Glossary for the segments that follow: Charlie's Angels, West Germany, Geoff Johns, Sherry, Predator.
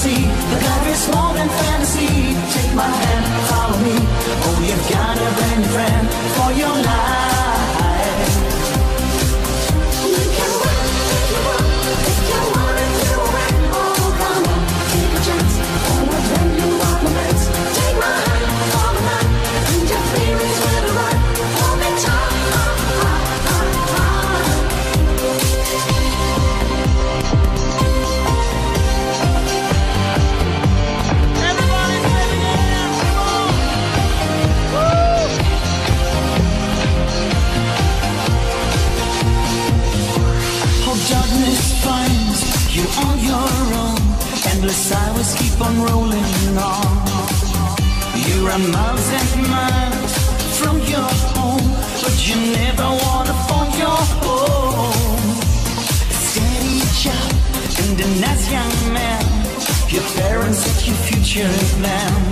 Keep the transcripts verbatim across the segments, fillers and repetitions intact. fantasy. The country's more than fantasy. Take my hand, follow me. Oh, you've got a brand new friend for your life. You can run if you want, if you want it, you win. Oh, come on, take a chance. Oh, a brand new romance. Take my hand, follow me. And your feelings will be right. Hold me tight. You on your own, endless hours keep on rolling on. You are miles and miles from your home, but you never wanna find your home. Steady job and a nice young man. Your parents at your future plan.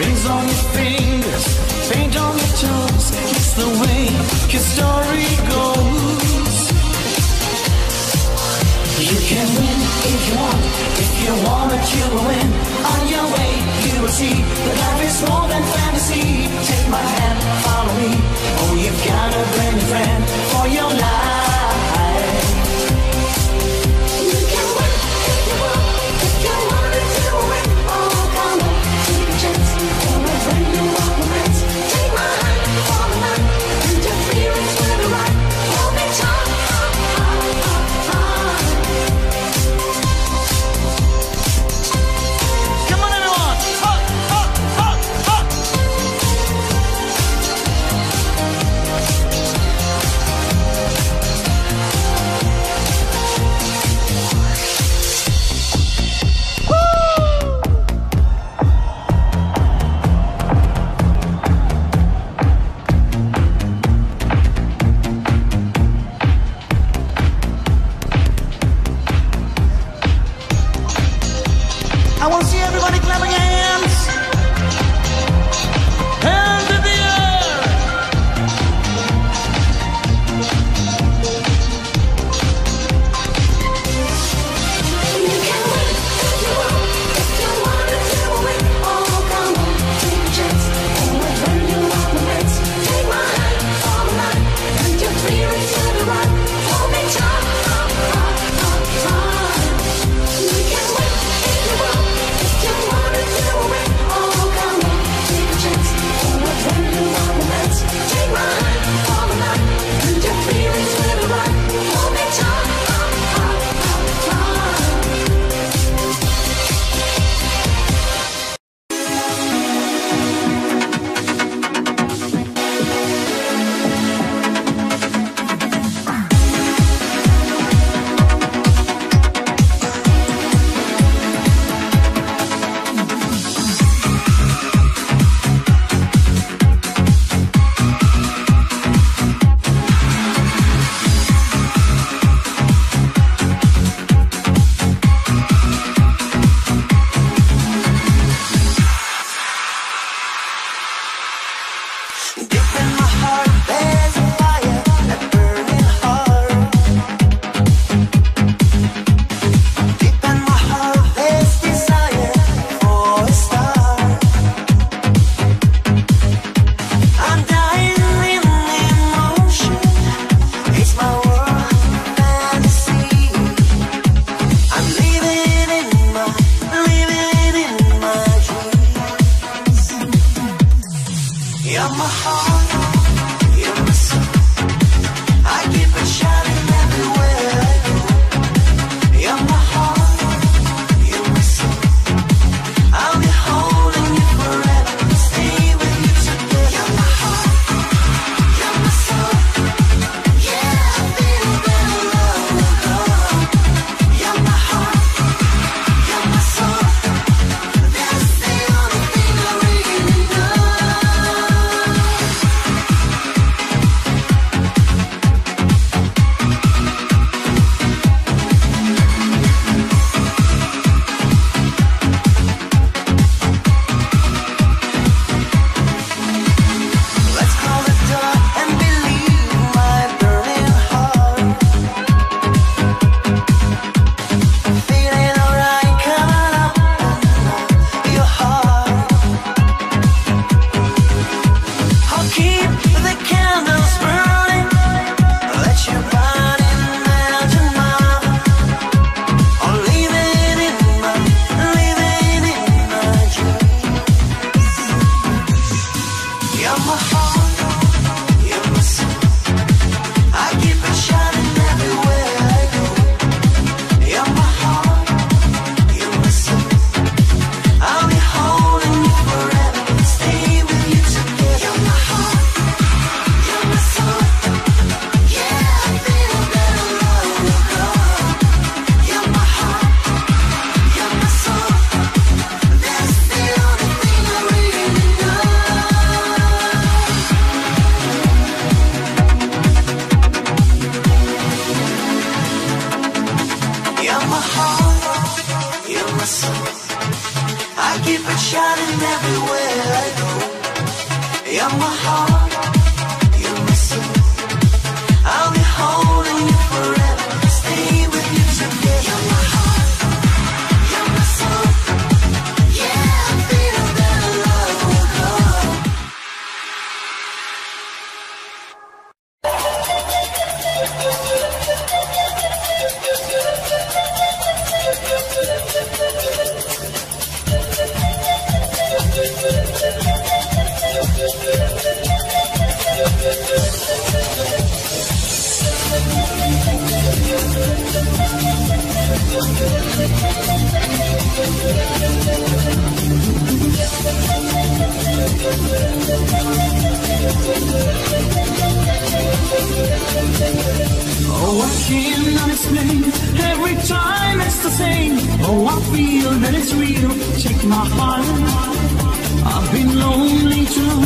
Rings on your fingers, paint on your toes. It's the way your story goes. You can win if you want, if you want it you will win. On your way you will see, that life is more than fantasy. Take my hand, follow me, oh you've got a brand new friend for your life. You can win if you want, if you want it you will win. Oh come on, take a chance, for a brand new romance. Take my hand, follow me, and your feelings will be right. Hold me tight. heart, you're my soul. I keep it shining everywhere I go. You're my heart, you're my soul. I'll be holding you forever, stay with you together. You're my heart, you're my soul. Yeah, I feel that love will go. Oh, I cannot explain. Every time it's the same. Oh, I feel that it's real. Take my heart. I've been lonely too.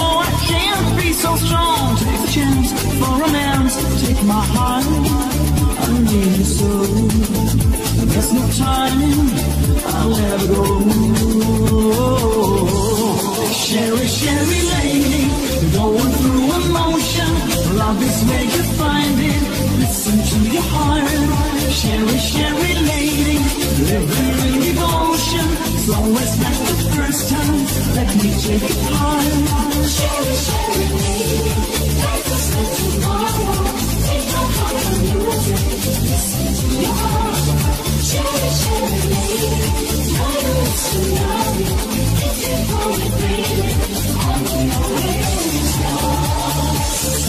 Oh, I can't be so strong. Take a chance for romance. Take my heart, I need you so. There's no time, I'll never go. Sherry, Sherry lady, going through emotion. Love is where you find it. Listen to your heart. Sherry, Sherry lady, living in devotion. So it's not the first time. Let me take it on. Sherry, Sherry, baby, life is not tomorrow. Take my heart from you today. Listen to your heart. Sherry, Sherry, baby, I know it's to love you. If you want me, baby, I'll be always yours.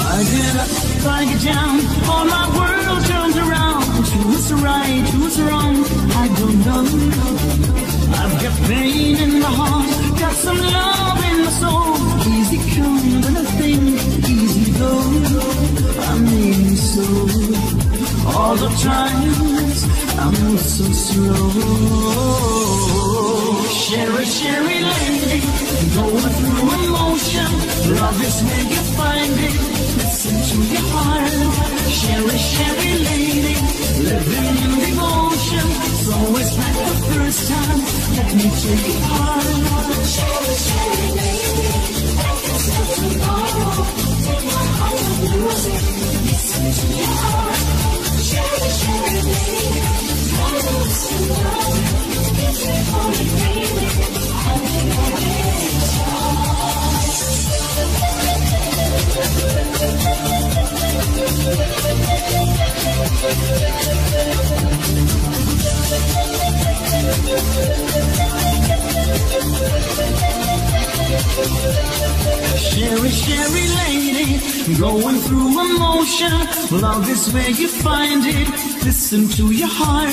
I get up, I get down, all my world turns around. Who's right, who's wrong, I don't know. I've got pain in my heart, got some love in my soul. Easy come, but I think easy go. I mean so, all the times I'm so slow. Sherry, Sherry lady, going through emotion. Love is where you find it. Listen to your heart. Sherry, Sherry lady, living in devotion. So it's not the first time. Let me take it hard. Sherry, Sherry lady, life is not tomorrow. Take my heart and lose it. Listen to your heart. Sherry, Sherry lady, I love to love you. It's a holy Sherry, Sherry lady, going through emotion. Love is where you find it. Listen to your heart.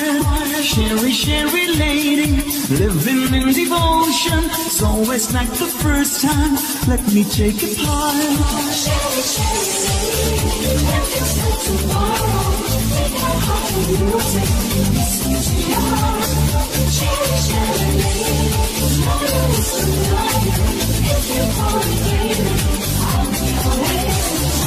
Sherry, Sherry lady, living in devotion. So it's like the first time. Let me take it apart. Sherry, Sherry lady, life is not tomorrow. Take my heart and use it. Listen to your heart. Sherry, Sherry lady, I know it's the life. If you want me, baby, I'll be always yours.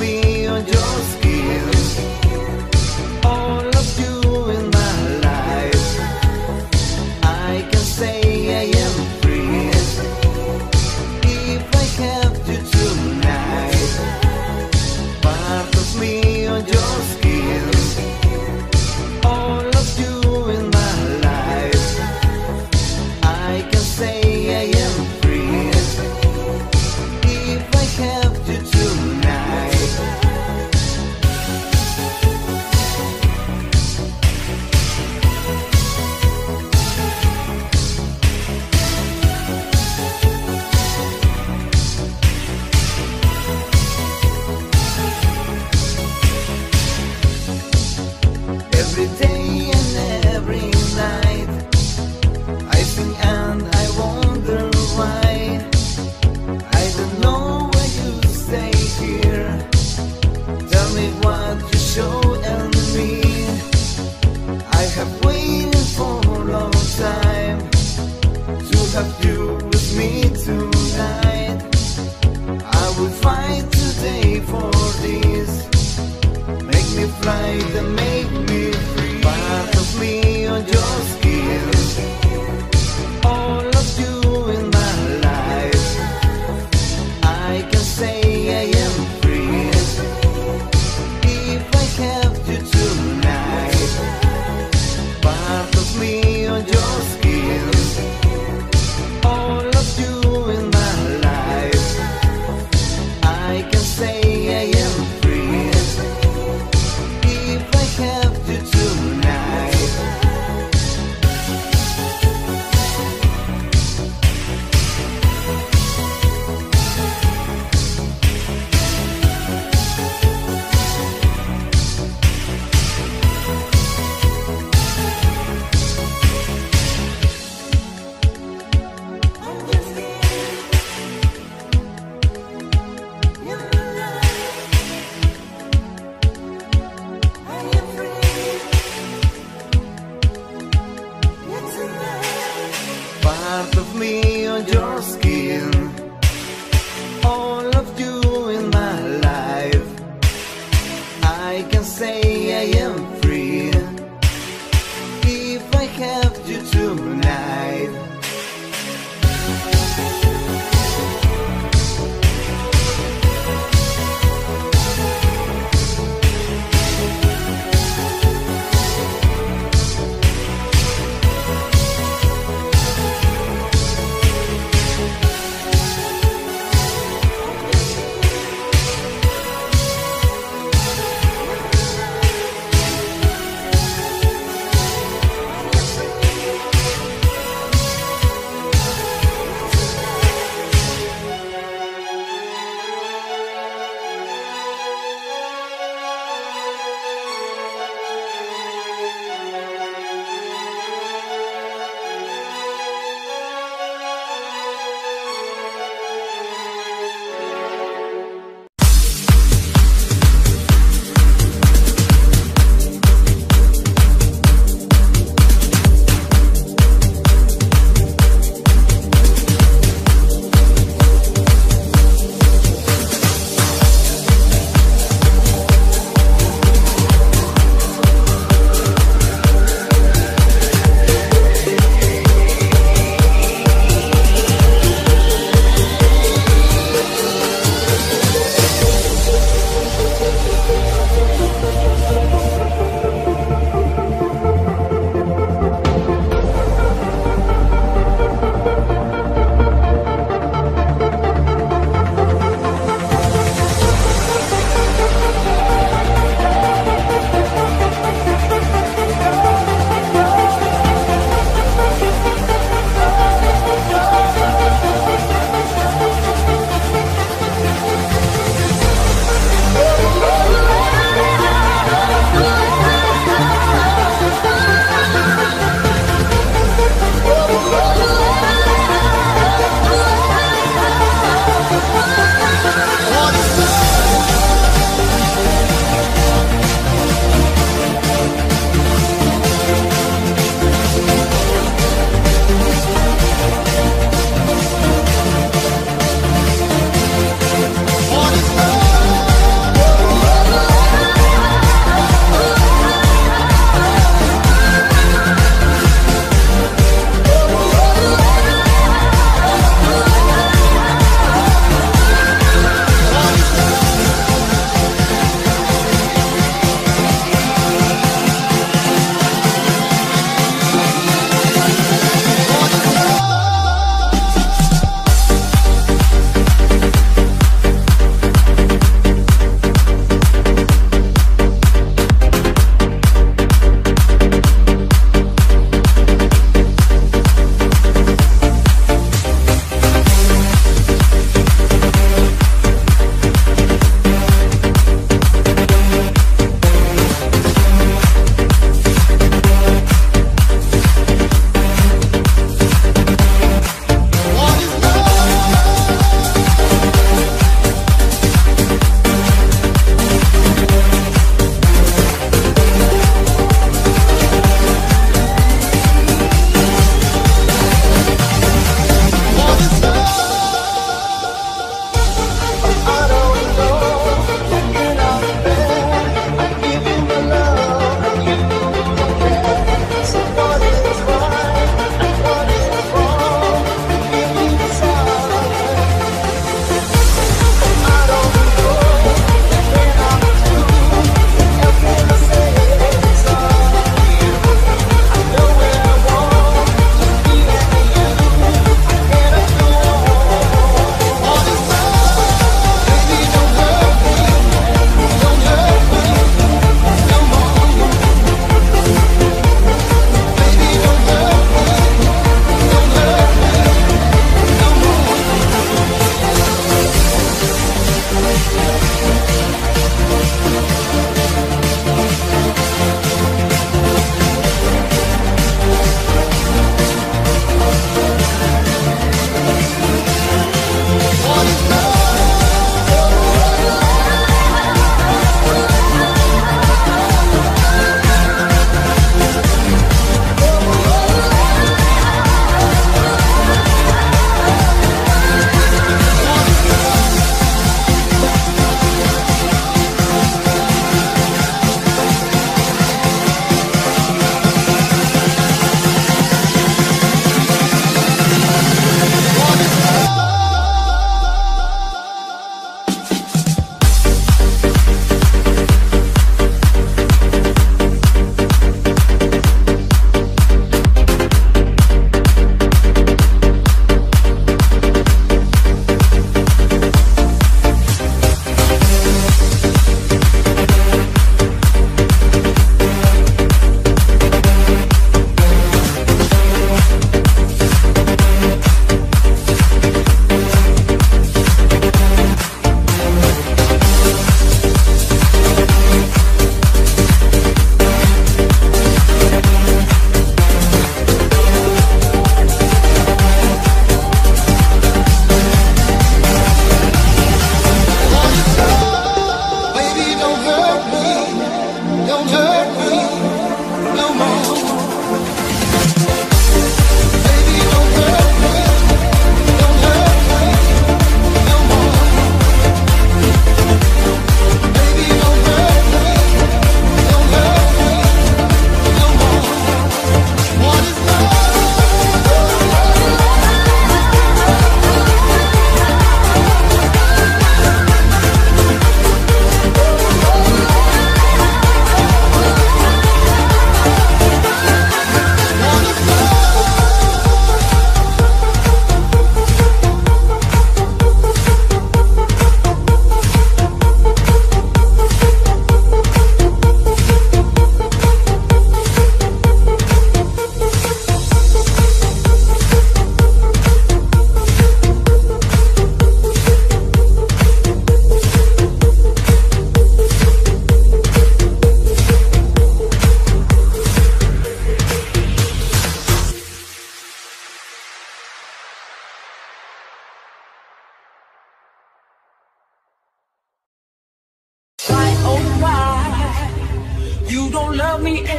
Me on your skin, all of you in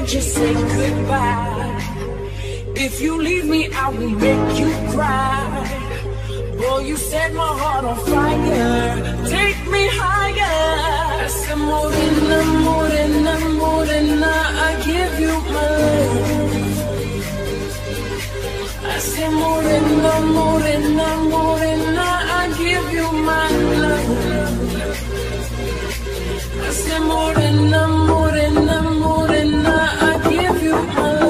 just say goodbye. If you leave me, I will make you cry. Boy, you set my heart on fire. Take me higher. Esa morena, morena, morena, I give you my love. Esa morena, morena, morena, I give you my love. Esa morena, morena, morena, I give you my love.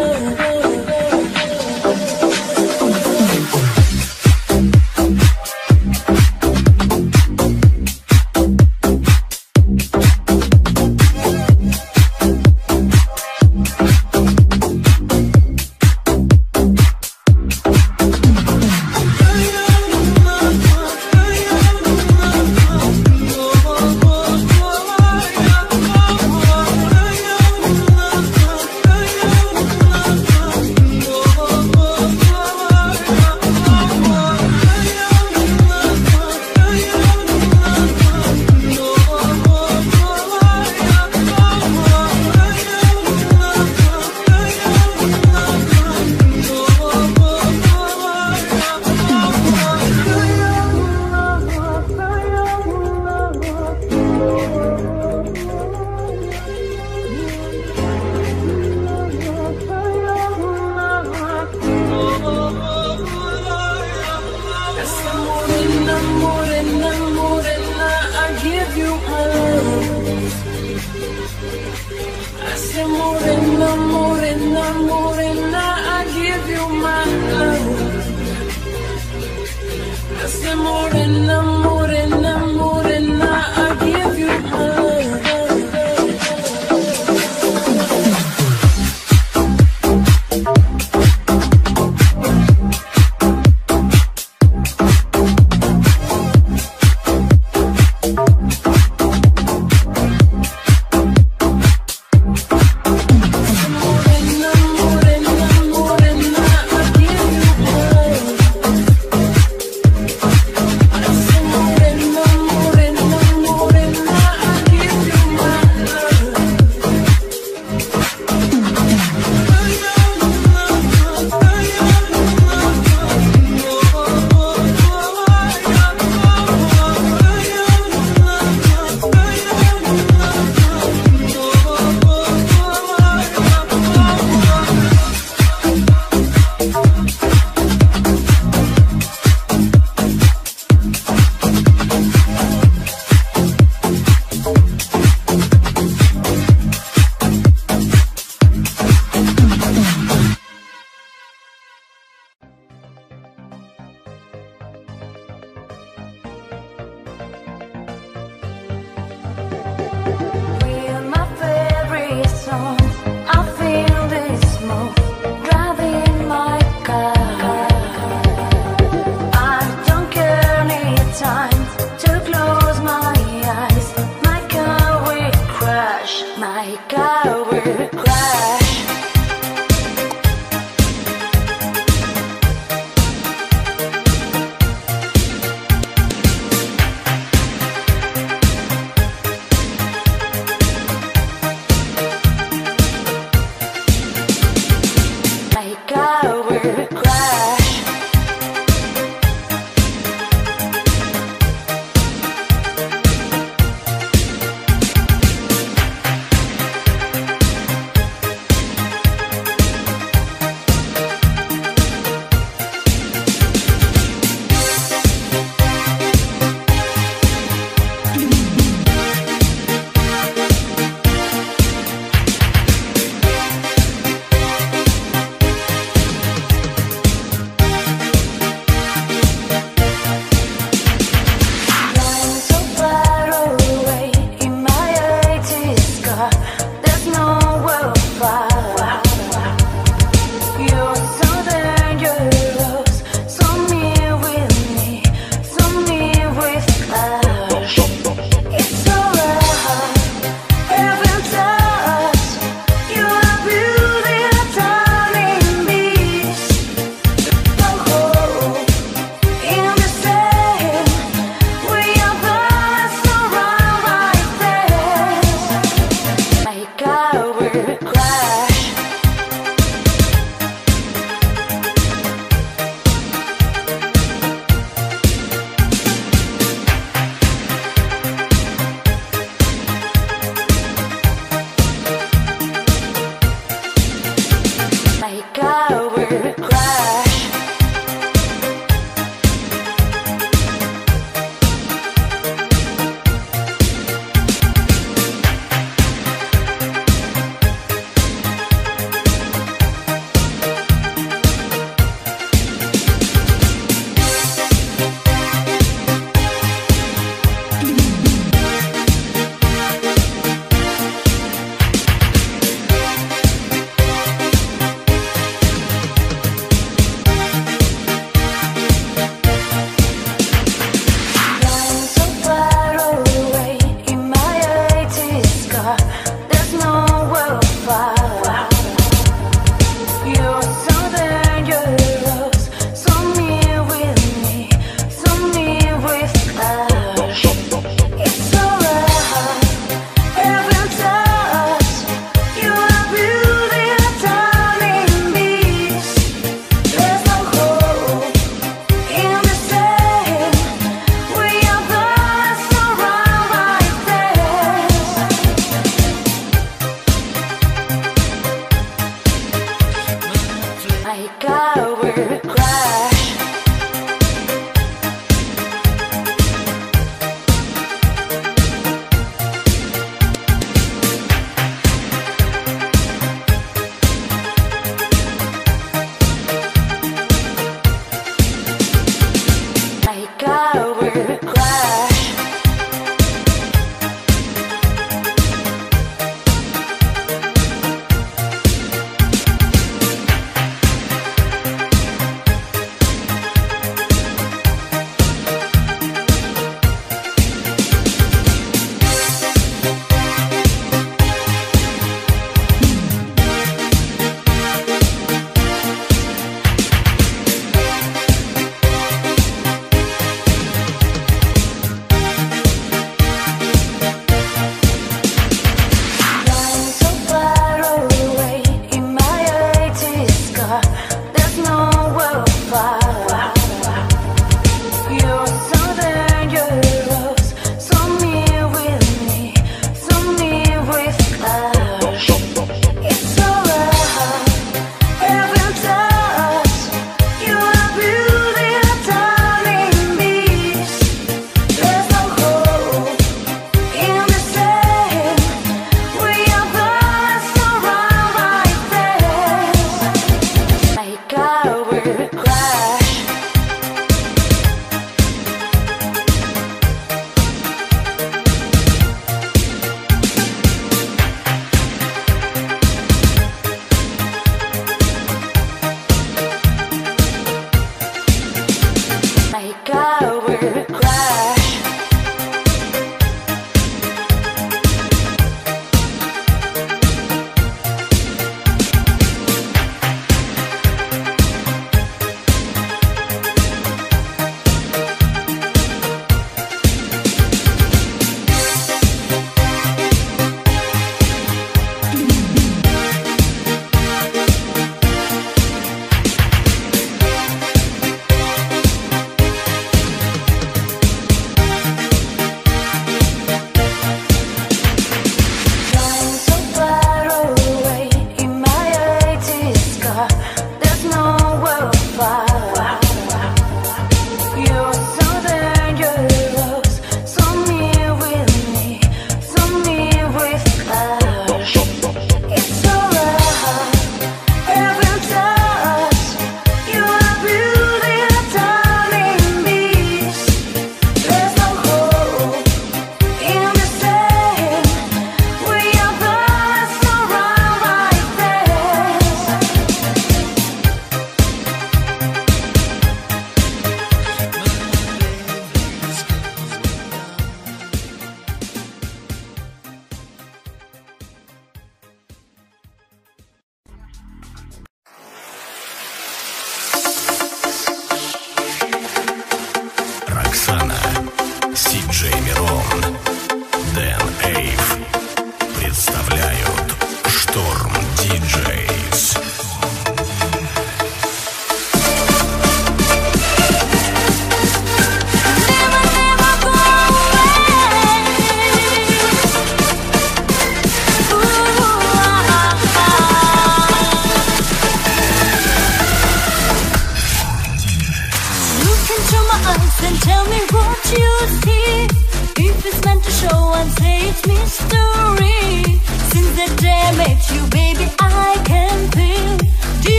her cry. You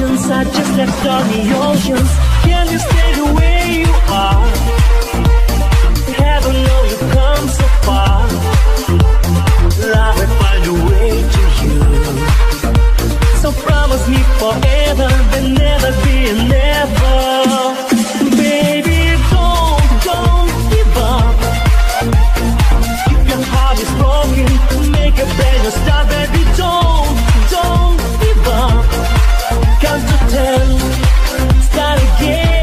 emotions. I just left stormy oceans. Can you stay the way you are? Heaven know you've come so far. Love will find a way to you. So promise me forever, there'll never be a never. Baby, don't, don't give up. If your heart is broken, make a better start, baby, don't, don't give up. Come to tell, start again.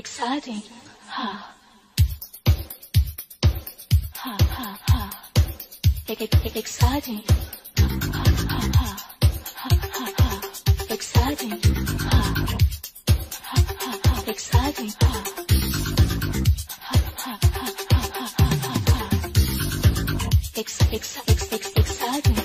exciting. Ha. Ha ha ha. Exciting. Ha ha ha. Ha ha ha. Exciting. Ha. Ha ha ha. Exciting. Ha. Ha ha ha ha ha ha. Ex ex ex ex exciting.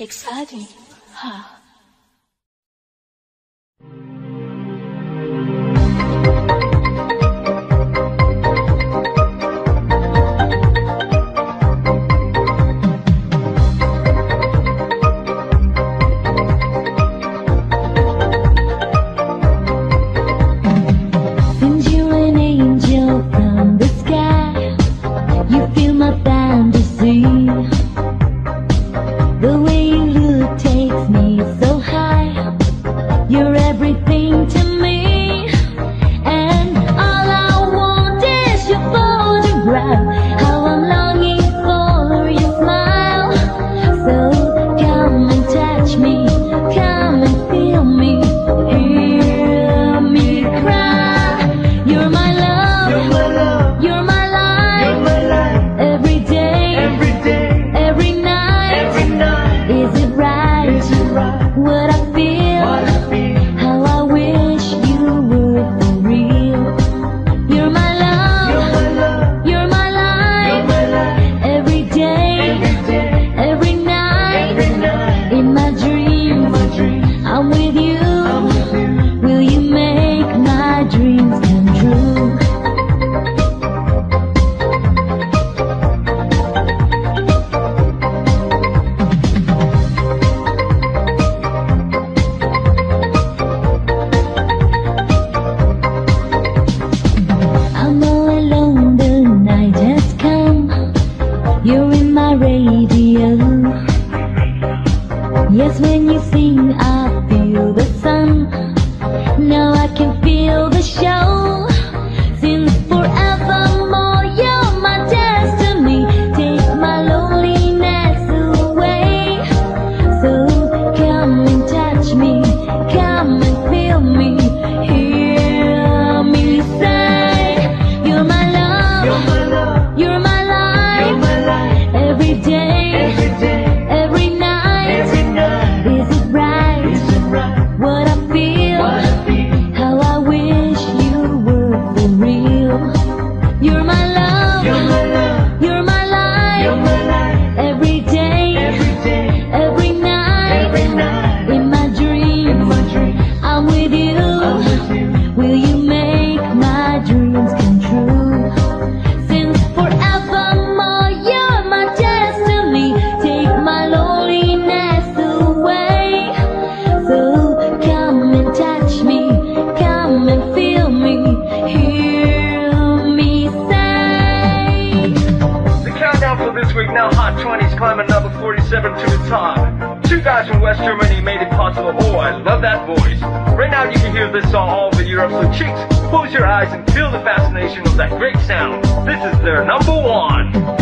Exciting. Huh. The way you look takes me. Yes, when you sing, I feel the sun. Now I can feel the show. Since forevermore, you're my destiny. Take my loneliness away. So come and touch me, come and feel me. Hear me say, you're my love, you're my love, you're my life, you're my life. Every day, every day. Climbing up forty-seven to the top. Two guys from West Germany made it possible. Oh, I love that voice. Right now you can hear this song all over Europe, so chicks, close your eyes and feel the fascination of that great sound. This is their number one.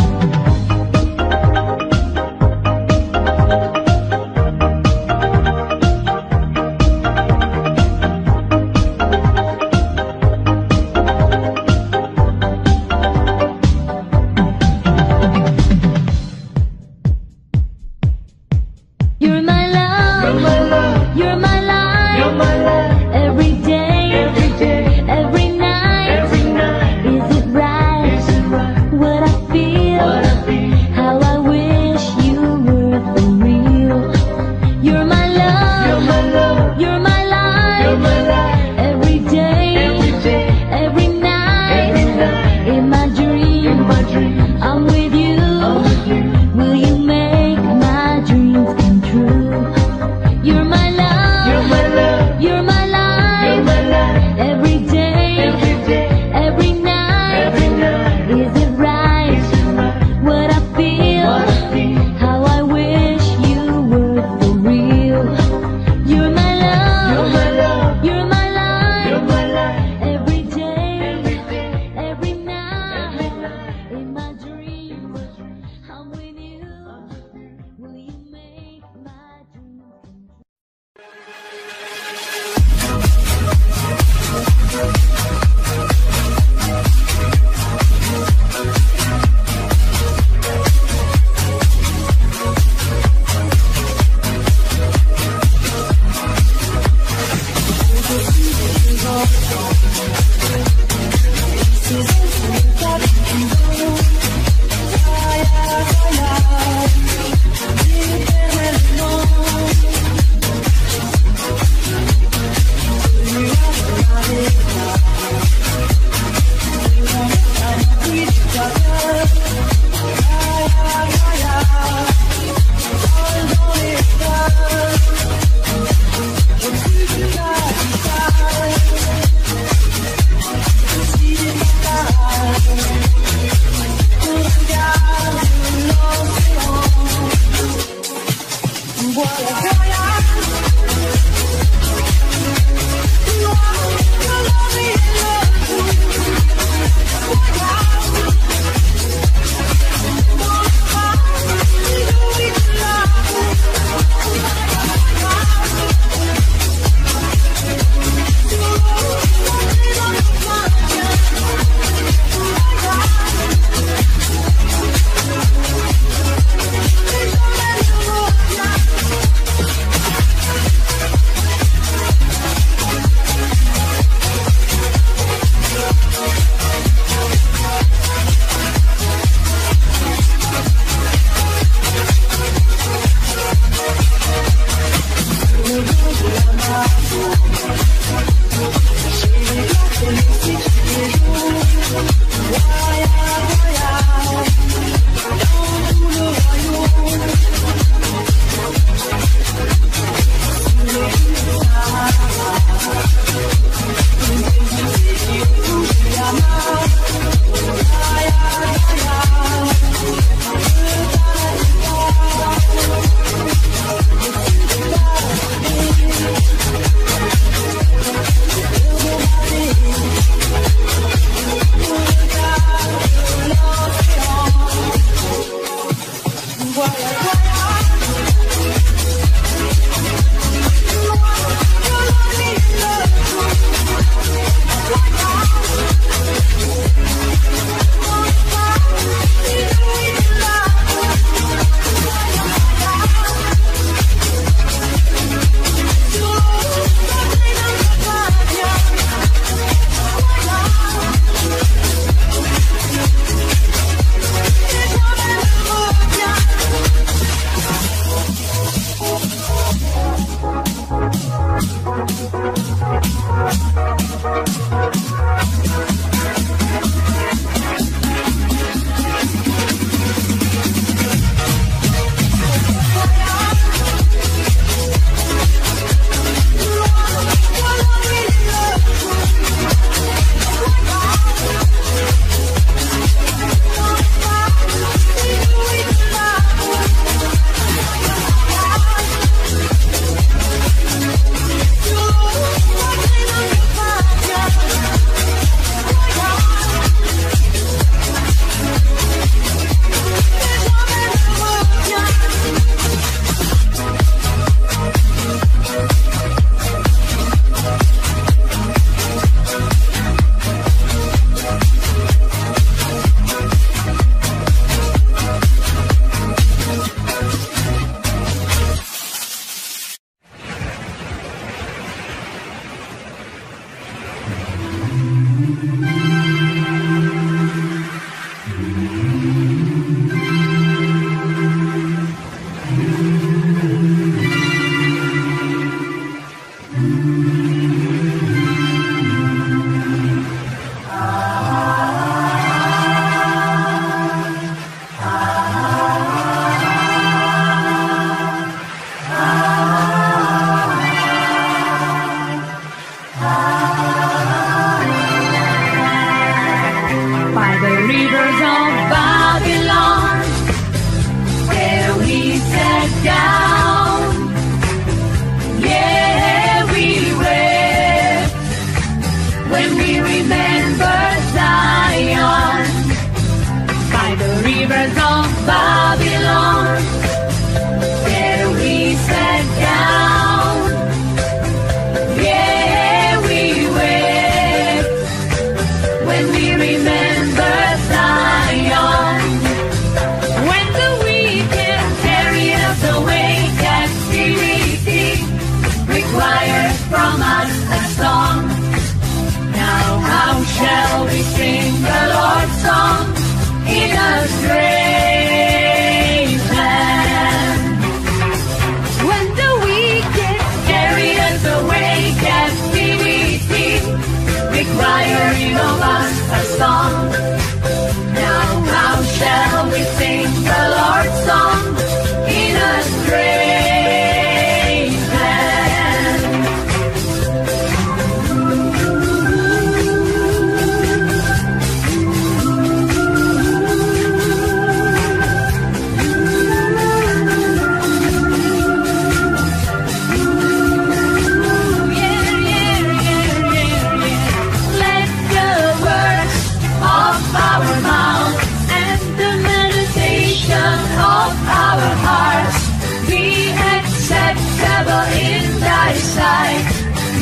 my side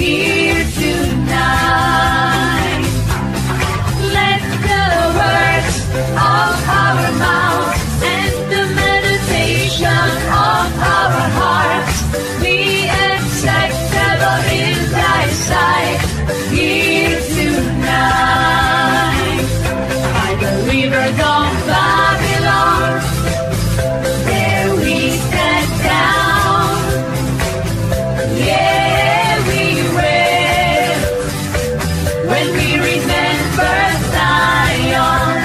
here tonight. Let the words of our mouth and the meditation of our hearts be acceptable in thy sight here tonight. By the river of Babylon, when we remember Zion,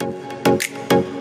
We'll be right back.